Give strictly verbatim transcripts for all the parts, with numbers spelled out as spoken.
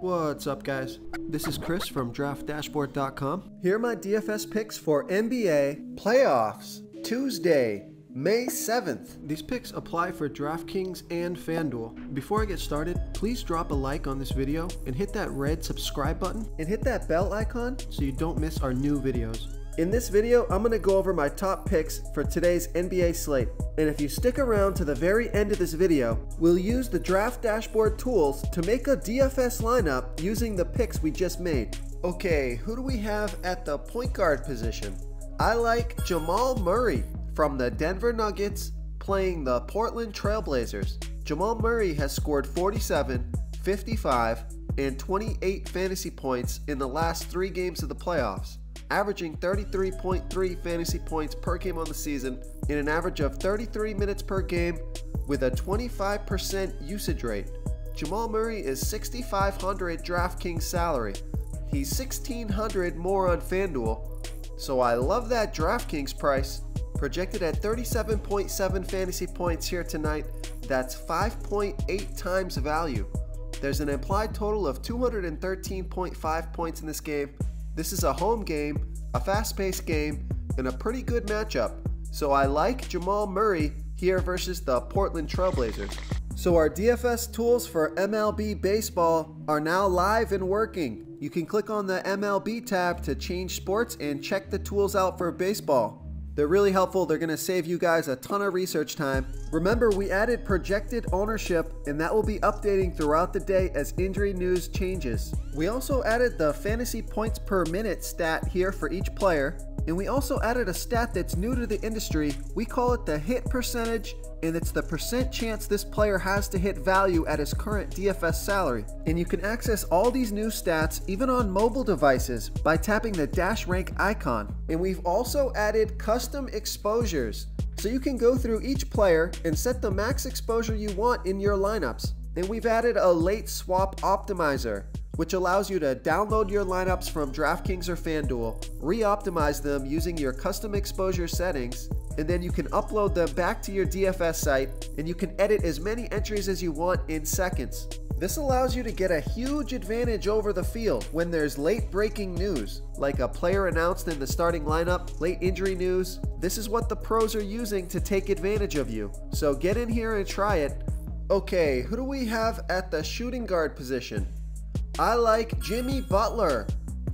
What's up, guys? This is Chris from draft dashboard dot com. Here are my D F S picks for N B A playoffs Tuesday, May seventh. These picks apply for DraftKings and FanDuel. Before I get started, please drop a like on this video and hit that red subscribe button and hit that bell icon so you don't miss our new videos. In this video, I'm going to go over my top picks for today's N B A slate. And if you stick around to the very end of this video, we'll use the Draft Dashboard tools to make a D F S lineup using the picks we just made. Okay, who do we have at the point guard position? I like Jamal Murray from the Denver Nuggets playing the Portland Trailblazers. Jamal Murray has scored forty-seven, fifty-five, and twenty-eight fantasy points in the last three games of the playoffs, averaging thirty-three point three fantasy points per game on the season in an average of thirty-three minutes per game with a twenty-five percent usage rate. Jamal Murray is sixty-five hundred DraftKings salary. He's sixteen hundred more on FanDuel, so I love that DraftKings price. Projected at thirty-seven point seven fantasy points here tonight, that's five point eight times value. There's an implied total of two hundred thirteen point five points in this game. This is a home game, a fast-paced game, and a pretty good matchup. So I like Jamal Murray here versus the Portland Trailblazers. So our D F S tools for M L B baseball are now live and working. You can click on the M L B tab to change sports and check the tools out for baseball. They're really helpful. They're going to save you guys a ton of research time. Remember, we added projected ownership, and that will be updating throughout the day as injury news changes. We also added the fantasy points per minute stat here for each player. And we also added a stat that's new to the industry. We call it the hit percentage, and it's the percent chance this player has to hit value at his current D F S salary. And you can access all these new stats even on mobile devices by tapping the Dash Rank icon. And we've also added custom exposures, so you can go through each player and set the max exposure you want in your lineups. And we've added a late swap optimizer, which allows you to download your lineups from DraftKings or FanDuel, re-optimize them using your custom exposure settings, and then you can upload them back to your D F S site, and you can edit as many entries as you want in seconds. This allows you to get a huge advantage over the field when there's late breaking news, like a player announced in the starting lineup, late injury news. This is what the pros are using to take advantage of you. So get in here and try it. Okay, who do we have at the shooting guard position? I like Jimmy Butler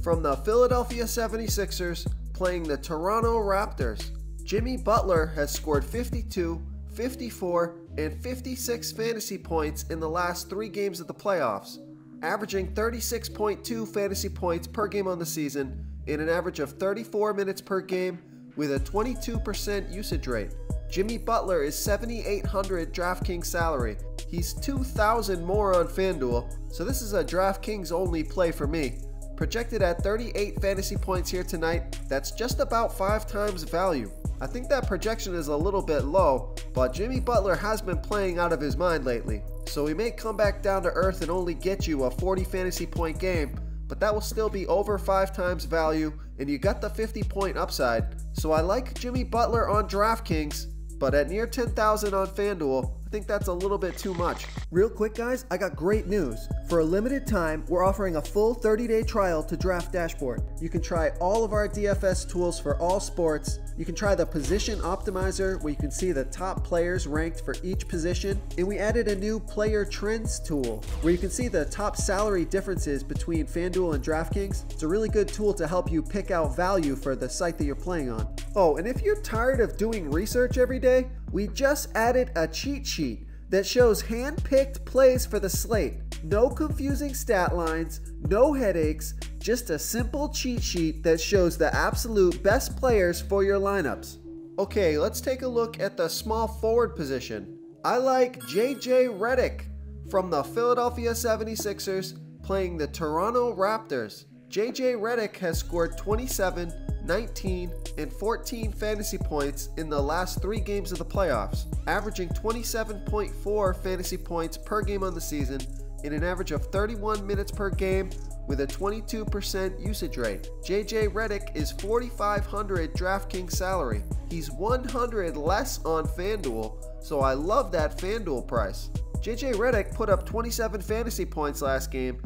from the Philadelphia seventy-sixers playing the Toronto Raptors. Jimmy Butler has scored fifty-two, fifty-four, and fifty-six fantasy points in the last three games of the playoffs, averaging thirty-six point two fantasy points per game on the season in an average of thirty-four minutes per game with a twenty-two percent usage rate. Jimmy Butler is seventy-eight hundred DraftKings salary. He's two thousand more on FanDuel, so this is a DraftKings only play for me. Projected at thirty-eight fantasy points here tonight, that's just about five times value. I think that projection is a little bit low, but Jimmy Butler has been playing out of his mind lately, so he may come back down to earth and only get you a forty fantasy point game, but that will still be over five times value, and you got the fifty point upside. So I like Jimmy Butler on DraftKings, but at near ten thousand on FanDuel, I think that's a little bit too much. Real quick, guys, I got great news. For a limited time, we're offering a full thirty day trial to Draft Dashboard. You can try all of our D F S tools for all sports. You can try the position optimizer, where you can see the top players ranked for each position. And we added a new player trends tool, where you can see the top salary differences between FanDuel and DraftKings. It's a really good tool to help you pick out value for the site that you're playing on. Oh, and if you're tired of doing research every day, we just added a cheat sheet that shows hand-picked plays for the slate. No confusing stat lines, no headaches, just a simple cheat sheet that shows the absolute best players for your lineups. Okay, let's take a look at the small forward position. I like J J Redick from the Philadelphia seventy-sixers playing the Toronto Raptors. J J Redick has scored twenty-seven, nineteen, and fourteen fantasy points in the last three games of the playoffs, averaging twenty-seven point four fantasy points per game on the season in an average of thirty-one minutes per game with a twenty-two percent usage rate. J J Redick is forty-five hundred DraftKings salary. He's one hundred less on FanDuel, so I love that FanDuel price. J J Redick put up twenty-seven fantasy points last game,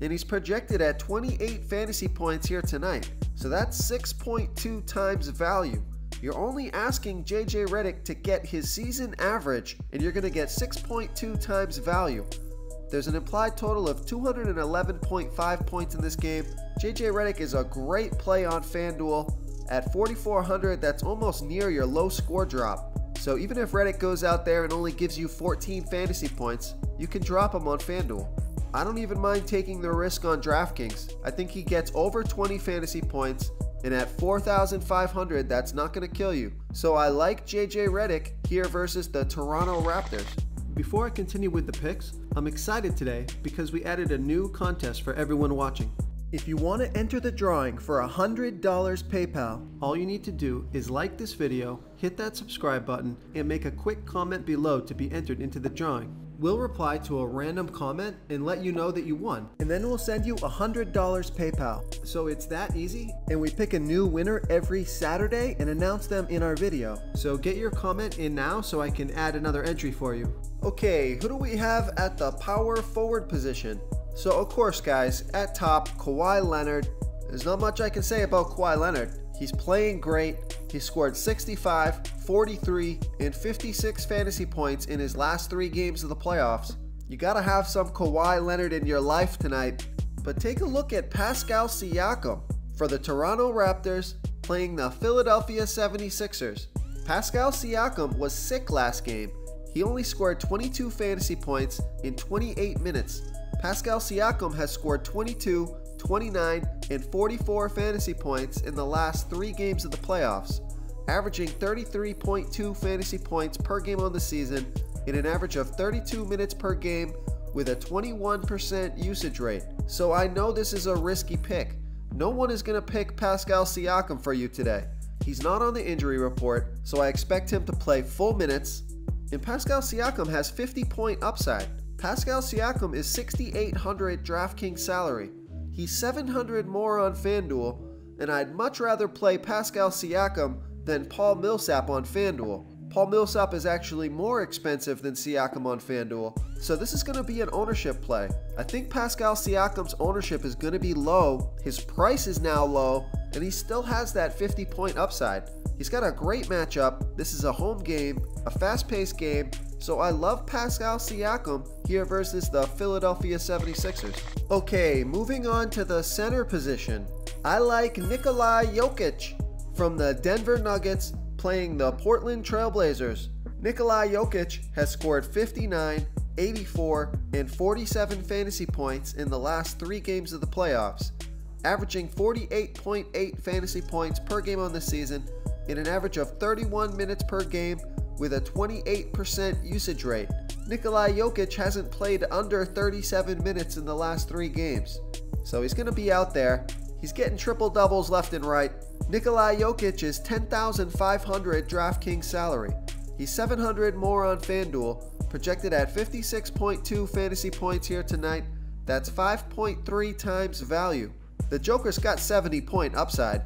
and he's projected at twenty-eight fantasy points here tonight, so that's six point two times value. You're only asking J J Redick to get his season average, and you're going to get six point two times value. There's an implied total of two hundred eleven point five points in this game. J J Redick is a great play on FanDuel. At forty-four hundred, that's almost near your low score drop. So even if Redick goes out there and only gives you fourteen fantasy points, you can drop him on FanDuel. I don't even mind taking the risk on DraftKings. I think he gets over twenty fantasy points, and at four thousand five hundred, that's not going to kill you. So I like J J Redick here versus the Toronto Raptors. Before I continue with the picks, I'm excited today because we added a new contest for everyone watching. If you want to enter the drawing for one hundred dollars PayPal, all you need to do is like this video, hit that subscribe button, and make a quick comment below to be entered into the drawing. We'll reply to a random comment and let you know that you won, and then we'll send you one hundred dollars PayPal. So it's that easy, and we pick a new winner every Saturday and announce them in our video. So get your comment in now so I can add another entry for you. Okay, who do we have at the power forward position? So of course guys, at top, Kawhi Leonard. There's not much I can say about Kawhi Leonard. He's playing great. He scored sixty-five, forty-three, and fifty-six fantasy points in his last three games of the playoffs. You gotta have some Kawhi Leonard in your life tonight. But take a look at Pascal Siakam for the Toronto Raptors playing the Philadelphia seventy-sixers. Pascal Siakam was sick last game. He only scored twenty-two fantasy points in twenty-eight minutes. Pascal Siakam has scored twenty-two, twenty-nine, and forty-four fantasy points in the last three games of the playoffs, averaging thirty-three point two fantasy points per game on the season in an average of thirty-two minutes per game with a twenty-one percent usage rate. So I know this is a risky pick. No one is going to pick Pascal Siakam for you today. He's not on the injury report, so I expect him to play full minutes. And Pascal Siakam has fifty point upside. Pascal Siakam is sixty-eight hundred DraftKings salary. He's seven hundred more on FanDuel, and I'd much rather play Pascal Siakam than Paul Millsap on FanDuel. Paul Millsap is actually more expensive than Siakam on FanDuel, so this is going to be an ownership play. I think Pascal Siakam's ownership is going to be low, his price is now low, and he still has that fifty point upside. He's got a great matchup. This is a home game, a fast-paced game, so I love Pascal Siakam here versus the Philadelphia seventy-sixers. Okay, moving on to the center position. I like Nikola Jokic from the Denver Nuggets playing the Portland Trailblazers. Nikola Jokic has scored fifty-nine, eighty-four, and forty-seven fantasy points in the last three games of the playoffs, averaging forty-eight point eight fantasy points per game on the season in an average of thirty-one minutes per game with a twenty-eight percent usage rate. Nikola Jokic hasn't played under thirty-seven minutes in the last three games, so he's going to be out there. He's getting triple doubles left and right. Nikola Jokic is ten thousand five hundred DraftKings salary. He's seven hundred more on FanDuel, projected at fifty-six point two fantasy points here tonight. That's five point three times value. The Joker's got seventy point upside,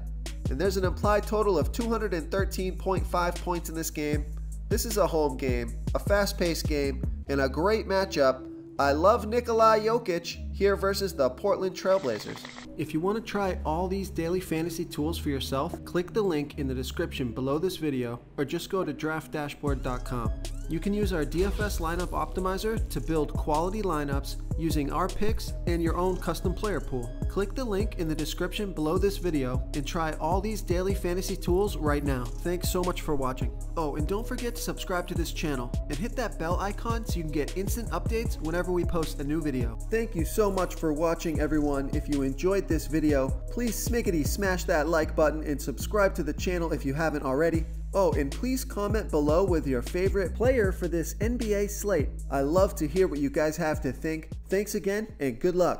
and there's an implied total of two hundred thirteen point five points in this game. This is a home game, a fast-paced game, and a great matchup. I love Nikola Jokic here versus the Portland Trailblazers. If you want to try all these daily fantasy tools for yourself, click the link in the description below this video or just go to draft dashboard dot com. You can use our D F S lineup optimizer to build quality lineups using our picks and your own custom player pool. Click the link in the description below this video and try all these daily fantasy tools right now. Thanks so much for watching. Oh, and don't forget to subscribe to this channel and hit that bell icon so you can get instant updates whenever we post a new video. Thank you so much for watching, everyone. If you enjoyed this video, please smiggity smash that like button and subscribe to the channel if you haven't already. Oh, and please comment below with your favorite player for this N B A slate. I love to hear what you guys have to think. Thanks again and good luck.